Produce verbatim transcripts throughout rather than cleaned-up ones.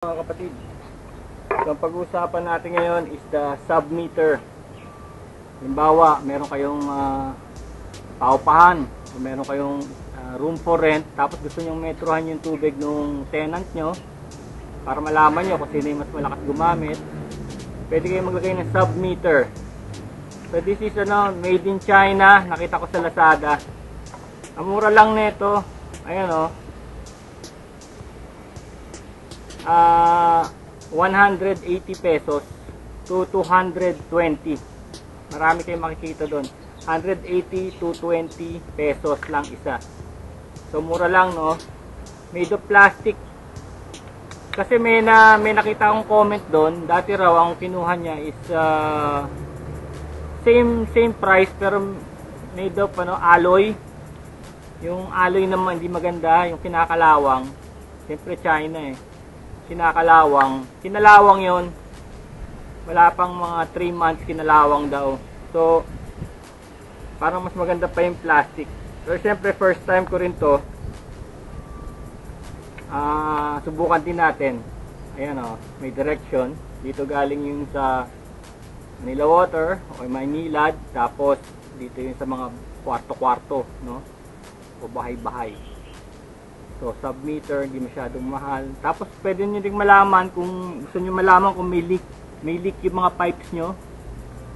Mga kapatid, so pag-uusapan natin ngayon is the submeter. Halimbawa, meron kayong uh, paupahan, o meron kayong uh, room for rent, tapos gusto nyong metrohan yung tubig ng tenant nyo para malaman nyo kung sino yung mas malakas gumamit. Pwede kayong maglagay ng submeter. So this is ano, made in China, nakita ko sa Lazada. Ang mura lang nito, ayan o. Oh, Uh, one hundred eighty pesos to two hundred twenty. Marami kayong makikita doon. one hundred eighty to two hundred twenty pesos lang isa. So mura lang, no? Made of plastic. Kasi may na may nakita akong comment doon, dati raw ang kinuha niya is uh, same same price pero made of ano, alloy. Yung alloy naman hindi maganda, yung kinakalawang. Siyempre China eh. Kinakalawang, kinalawang yon, wala pang mga three months kinalawang daw, so parang mas maganda pa yung plastic. Pero syempre first time ko rin to, uh, subukan din natin. Ayan o, may direction dito, galing yung sa Manila Water o Maynilad, tapos dito yung sa mga kwarto-kwarto, no, o bahay-bahay. So, submeter, hindi masyadong mahal. Tapos, pwede nyo ding malaman kung gusto nyo malaman kung may leak. May leak yung mga pipes nyo.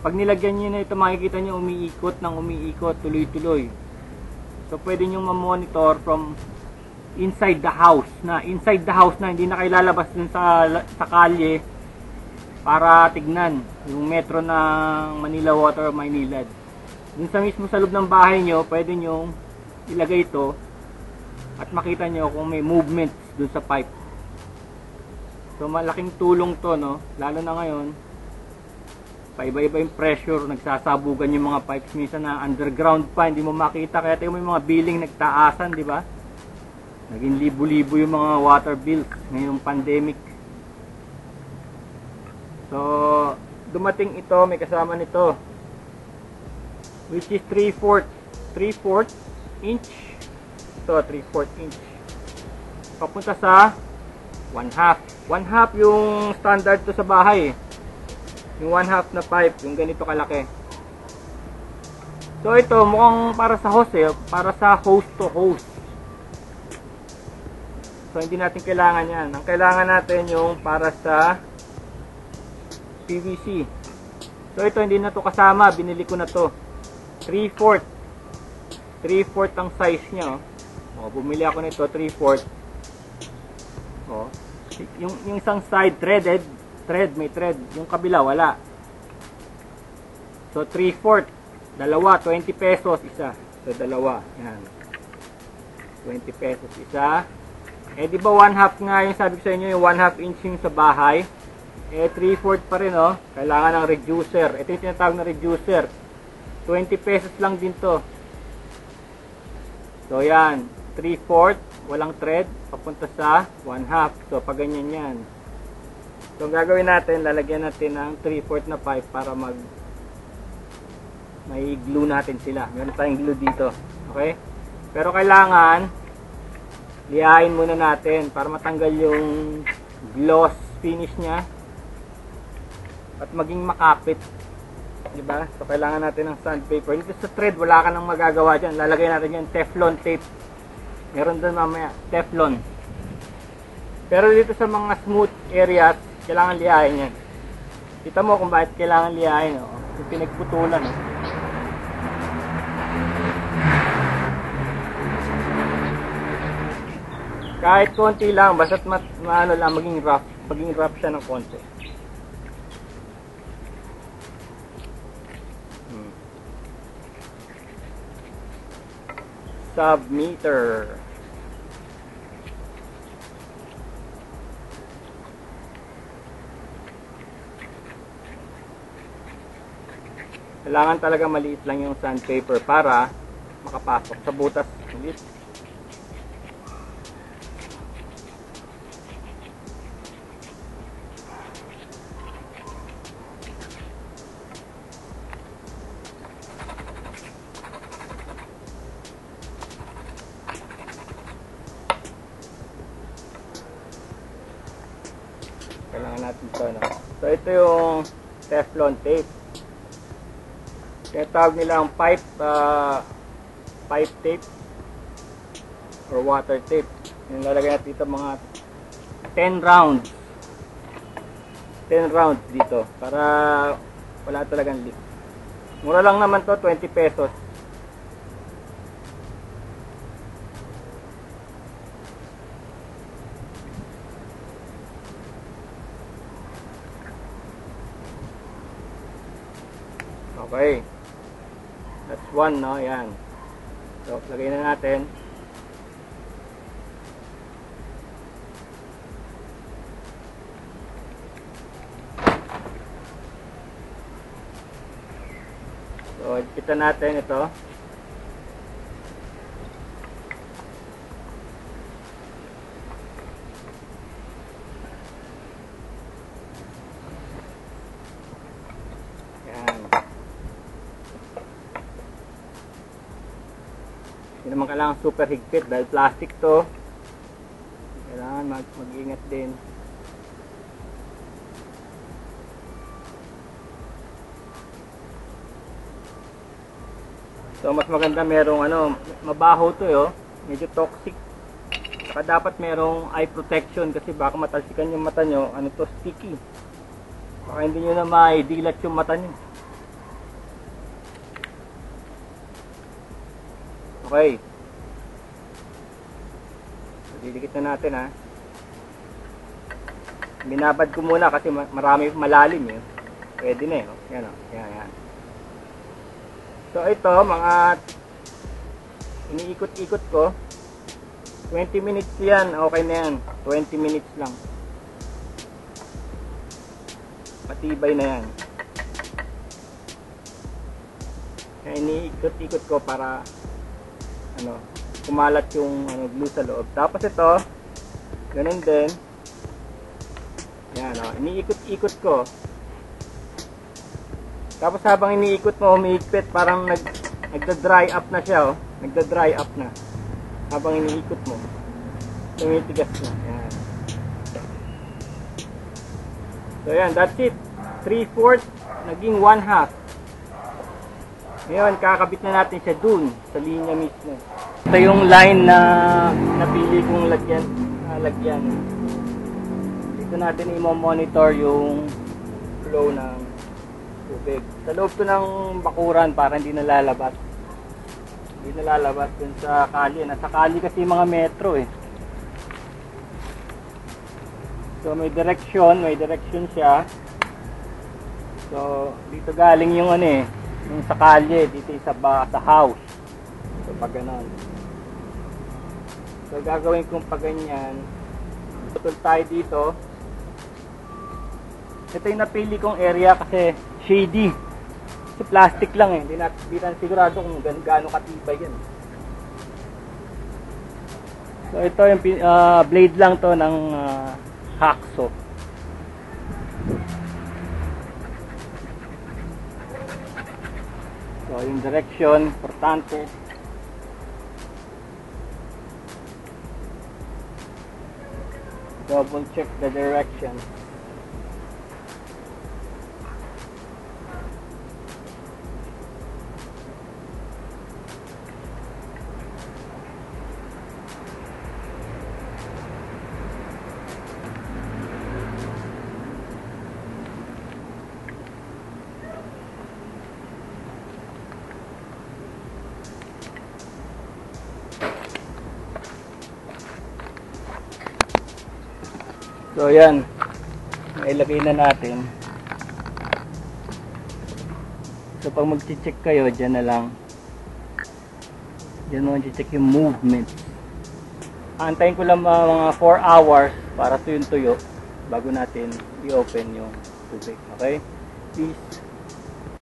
Pag nilagyan nyo na ito, makikita nyo umiikot ng umiikot, tuloy-tuloy. So, pwede nyo mamonitor from inside the house na. Inside the house na, hindi na kayo lalabas dun sa, sa kalye para tignan yung metro ng Manila Water, Maynilad. Dun sa mismo sa loob ng bahay nyo, pwede nyo ilagay ito at makita nyo kung may movement dun sa pipe. So malaking tulong to, no, lalo na ngayon paiba-iba yung pressure, nagsasabugan yung mga pipes, minsan na underground pa, hindi mo makita, kaya tayo may mga billing nagtaasan, di ba? Naging libo-libo yung mga water bills ngayong pandemic. So dumating ito, may kasama nito which is three fourths inch. So, three fourths inch. Papunta sa one half. one half yung standard to sa bahay. Yung one half na pipe, yung ganito kalaki. So, ito mukhang para sa hose eh. Para sa hose to hose. So, hindi natin kailangan yan. Ang kailangan natin yung para sa P V C. So, ito hindi na to kasama. Binili ko na to. three fourths. three fourths ang size niya, oh. O, bumili ako nito three fourths. O, yung, yung isang side threaded, thread, may thread. Yung kabila wala. So three fourths, dalawa, twenty pesos isa. So dalawa, yan. twenty pesos isa. Eh di ba one half nga yung sabi ko sa inyo, yung one half inch yung sa bahay. Eh three fourths pa rin, oh. Kailangan ng reducer. Ito yung tinatawag na reducer. twenty pesos lang din to. So yan, three fourths, walang thread, papunta sa one half. So, pag ganyan yan. So, gagawin natin, lalagyan natin ng three fourths na pipe para mag may glue natin sila. Meron tayong glue dito. Okay? Pero kailangan liyain muna natin para matanggal yung gloss finish niya at maging makapit. Diba? So, kailangan natin ng sandpaper. Dito sa thread, wala ka nang magagawa dyan. Lalagay natin yung Teflon tape. Meron doon mamaya, Teflon. Pero dito sa mga smooth areas, kailangan liyahin yan. Kita mo kung bakit kailangan liyahin. Oh. Yung pinagputulan. Oh. Kahit konti lang, basta't ma ma ano lang, maging rough. Maging rough siya ng konti. Submeter. Kailangan talaga maliit lang yung sandpaper para makapasok sa butas. Ulit. Kailangan natin ito, no? So ito yung Teflon tape. Tinatawag nila ang pipe uh, pipe tape or water tape. Yung lalagay natin dito mga ten rounds. ten rounds dito para wala talagang leak. Mura lang naman to, twenty pesos. Okay. That's one, no? Yan. So, lagay na natin. So, kita natin ito. Hindi naman kailangan super higpit dahil plastic to. Kailangan mag-ingat din. So mas maganda merong ano, mabaho to yo, medyo toxic. Saka dapat merong eye protection kasi baka matalsikan yung mata nyo, ano to, sticky. Baka hindi nyo na maidilat yung mata nyo. Okay. Didikit na natin, ha. Binabad ko muna kasi marami malalim yun. Pwede na yun. Yan, oh. Yan, yan. So ito, mga iniikot-ikot ko. twenty minutes yan. Okay na yan. twenty minutes lang. Matibay na yan. Kaya iniikot-ikot ko para ano, kumalat yung ano, glue sa loob. Tapos ito, ganun din. Yan, oh, iniikot-ikot ko. Tapos habang iniikot mo, humihigpit, parang nag, nagda-dry up na siya, oh. Nagda-dry up na. Habang iniikot mo, tumitigas na. Yan. So yan, that's it. three fourths naging one half. Ngayon, kakabit na natin siya dun, sa linya mismo. Ito yung line na napili kong lagyan. Uh, lagyan. Dito natin i-monitor yung flow ng tubig. Sa loob to ng bakuran para hindi nalalabas. Hindi nalalabas dun sa kali. Nasa kali kasi mga metro eh. So may direction, may direction siya. So dito galing yung ano eh. Yung sa kalye, dito sa, ba, sa house. So, pag ganun. So, gagawin kong pag ganyan. Tutol tayo dito. Ito yung napili kong area kasi shady. Kasi plastic lang eh. Hindi na, di na sigurado kung gan, gaano katibay yan. So, ito yung uh, blade lang to ng uh, hacksaw. So, yung direction, importante. Double check the direction. So yan, ilagay na natin. So pag mag-check kayo, dyan na lang. Dyan mo mag-check yung movement. Antayin ko lang uh, mga four hours para tuyong tuyo bago natin i-open yung tubig. Okay? Peace.